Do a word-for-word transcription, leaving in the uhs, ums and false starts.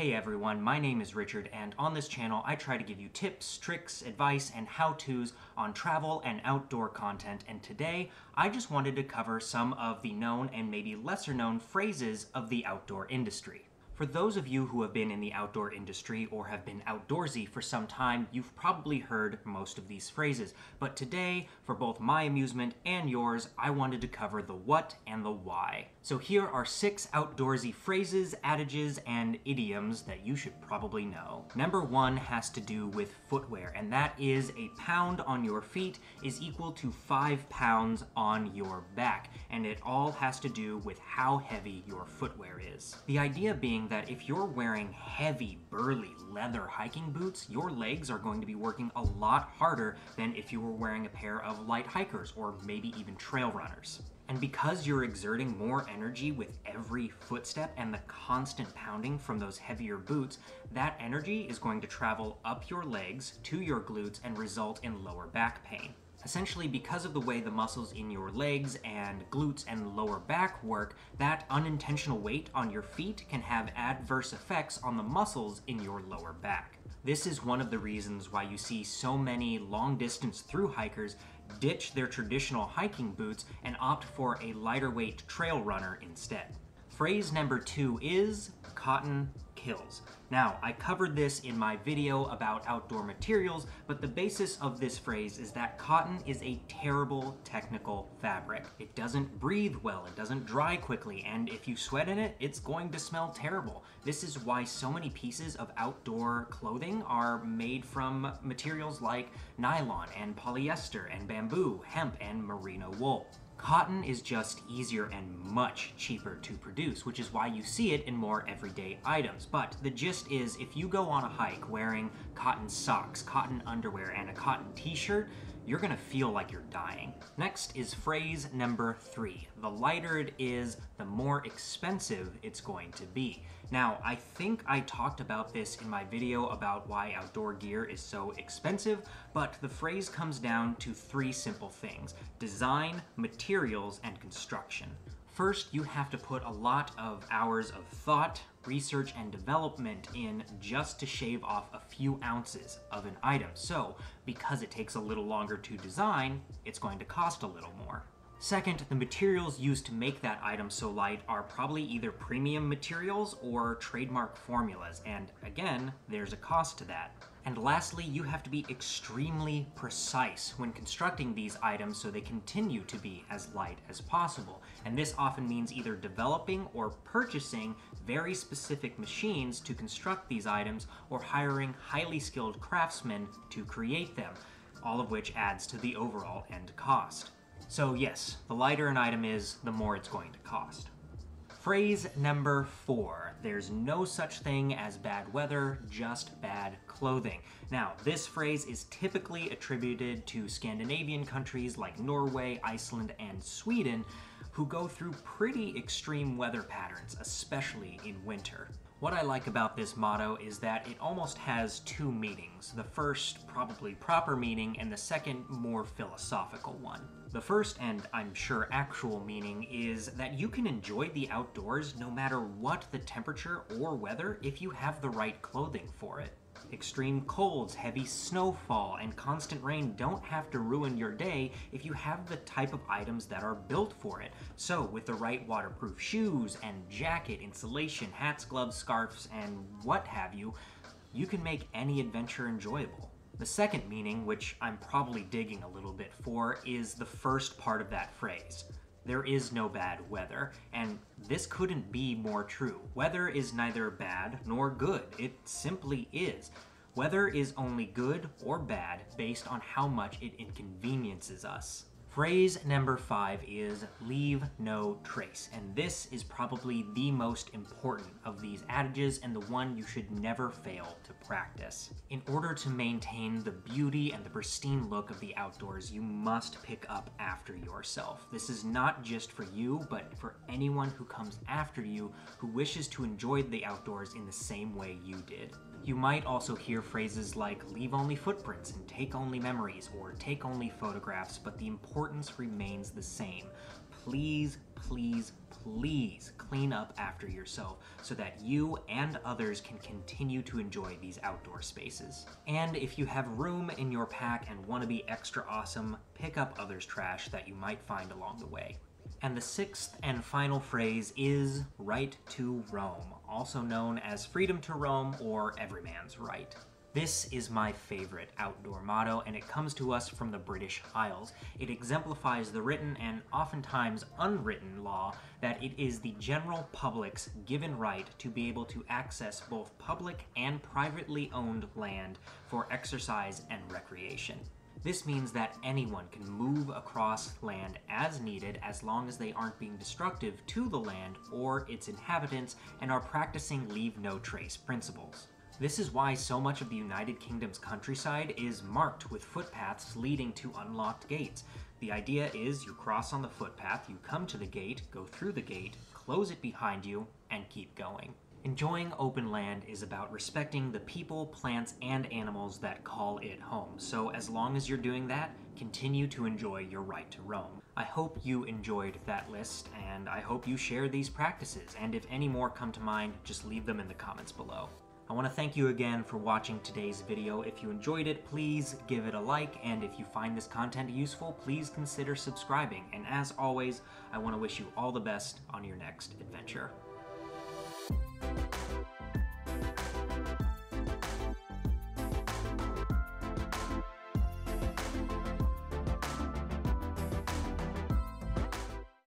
Hey everyone, my name is Richard, and on this channel I try to give you tips, tricks, advice, and how-tos on travel and outdoor content, and today I just wanted to cover some of the known and maybe lesser-known phrases of the outdoor industry. For those of you who have been in the outdoor industry or have been outdoorsy for some time, you've probably heard most of these phrases, but today, for both my amusement and yours, I wanted to cover the what and the why. So here are six outdoorsy phrases, adages, and idioms that you should probably know. Number one has to do with footwear, and that is a pound on your feet is equal to five pounds on your back, and it all has to do with how heavy your footwear is. The idea being that if you're wearing heavy, burly leather hiking boots, your legs are going to be working a lot harder than if you were wearing a pair of light hikers or maybe even trail runners. And because you're exerting more energy with every footstep and the constant pounding from those heavier boots, that energy is going to travel up your legs to your glutes and result in lower back pain. Essentially, because of the way the muscles in your legs and glutes and lower back work, that unintentional weight on your feet can have adverse effects on the muscles in your lower back. This is one of the reasons why you see so many long-distance thru-hikers ditch their traditional hiking boots and opt for a lighter-weight trail runner instead. Phrase number two is cotton kills. Now, I covered this in my video about outdoor materials, but the basis of this phrase is that cotton is a terrible technical fabric. It doesn't breathe well, it doesn't dry quickly, and if you sweat in it, it's going to smell terrible. This is why so many pieces of outdoor clothing are made from materials like nylon and polyester and bamboo, hemp and merino wool. Cotton is just easier and much cheaper to produce, which is why you see it in more everyday items. But the gist is, if you go on a hike wearing cotton socks, cotton underwear, and a cotton t-shirt, you're gonna feel like you're dying. Next is phrase number three. The lighter it is, the more expensive it's going to be. Now, I think I talked about this in my video about why outdoor gear is so expensive, but the phrase comes down to three simple things: design, material, materials, and construction. First, you have to put a lot of hours of thought, research, and development in just to shave off a few ounces of an item. So, because it takes a little longer to design, it's going to cost a little more. Second, the materials used to make that item so light are probably either premium materials or trademark formulas, and again, there's a cost to that. And lastly, you have to be extremely precise when constructing these items so they continue to be as light as possible. And this often means either developing or purchasing very specific machines to construct these items or hiring highly skilled craftsmen to create them, all of which adds to the overall end cost. So yes, the lighter an item is, the more it's going to cost. Phrase number four, there's no such thing as bad weather, just bad clothing. Now, this phrase is typically attributed to Scandinavian countries like Norway, Iceland, and Sweden, who go through pretty extreme weather patterns, especially in winter. What I like about this motto is that it almost has two meanings, the first probably proper meaning and the second more philosophical one. The first, and I'm sure actual meaning, is that you can enjoy the outdoors no matter what the temperature or weather if you have the right clothing for it. Extreme colds, heavy snowfall, and constant rain don't have to ruin your day if you have the type of items that are built for it. So, with the right waterproof shoes and jacket, insulation, hats, gloves, scarves, and what have you, you can make any adventure enjoyable. The second meaning, which I'm probably digging a little bit for, is the first part of that phrase. There is no bad weather, and this couldn't be more true. Weather is neither bad nor good. It simply is. Weather is only good or bad based on how much it inconveniences us. Phrase number five is leave no trace, and this is probably the most important of these adages and the one you should never fail to practice. In order to maintain the beauty and the pristine look of the outdoors, you must pick up after yourself. This is not just for you, but for anyone who comes after you who wishes to enjoy the outdoors in the same way you did. You might also hear phrases like leave only footprints and take only memories or take only photographs, but the important The importance remains the same. please, please, please clean up after yourself so that you and others can continue to enjoy these outdoor spaces. And if you have room in your pack and want to be extra awesome, pick up others' trash that you might find along the way. And the sixth and final phrase is right to roam, also known as freedom to roam or everyman's right. This is my favorite outdoor motto, and it comes to us from the British Isles. It exemplifies the written and oftentimes unwritten law that it is the general public's given right to be able to access both public and privately owned land for exercise and recreation. This means that anyone can move across land as needed as long as they aren't being destructive to the land or its inhabitants and are practicing leave no trace principles. This is why so much of the United Kingdom's countryside is marked with footpaths leading to unlocked gates. The idea is you cross on the footpath, you come to the gate, go through the gate, close it behind you, and keep going. Enjoying open land is about respecting the people, plants, and animals that call it home. So as long as you're doing that, continue to enjoy your right to roam. I hope you enjoyed that list, and I hope you share these practices. And if any more come to mind, just leave them in the comments below. I want to thank you again for watching today's video. If you enjoyed it, please give it a like, and if you find this content useful, please consider subscribing. And as always, I want to wish you all the best on your next adventure.